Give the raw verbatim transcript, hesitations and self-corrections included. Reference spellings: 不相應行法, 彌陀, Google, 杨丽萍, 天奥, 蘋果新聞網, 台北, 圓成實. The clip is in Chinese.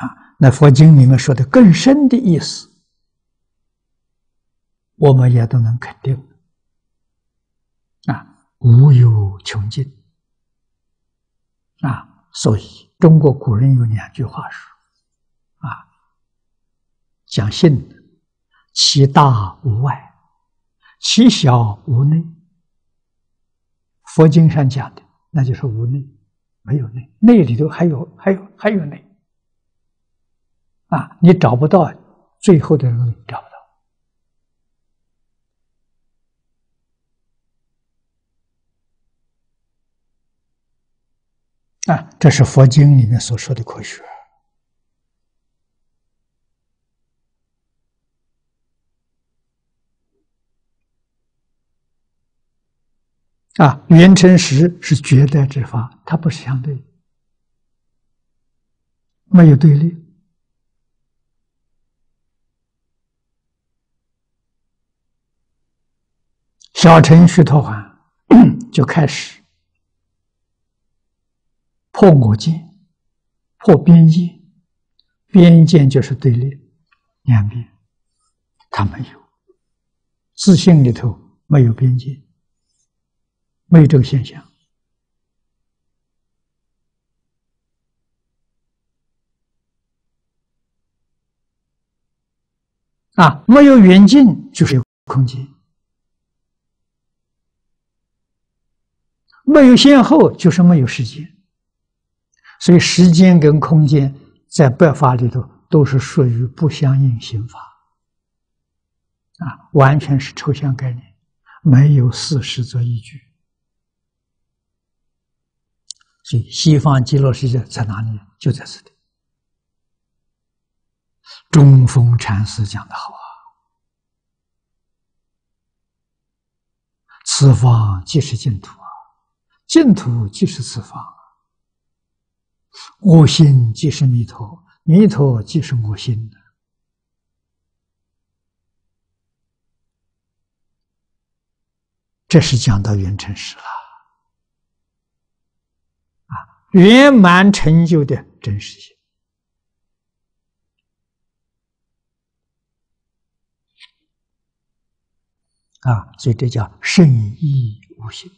啊，那佛经里面说的更深的意思，我们也都能肯定啊，无有穷尽啊。所以中国古人有两句话说啊，讲信的，其大无外，其小无内。佛经上讲的那就是无内，没有内，内里头还有还有还有内啊，你找不到最后的那个，找不到。啊，这是佛经里面所说的科学啊。圆成实是绝对之法，它不是相对，没有对立小乘须陀洹就开始破我见，破边见，边见就是对立，两边它没有，自性里头没有边界，没有这个现象啊，没有远近就是有空间，没有先后就是没有时间。所以时间跟空间在白法里头都是属于不相应行法啊，完全是抽象概念，没有事实做依据。所以西方极乐世界在哪里？就在此地。中风禅师讲得好啊，此方即是净土啊，净土即是此方，我心即是弥陀，弥陀即是我心。这是讲到圆成实了啊，圆满成就的真实性。啊，所以这叫圣意无形。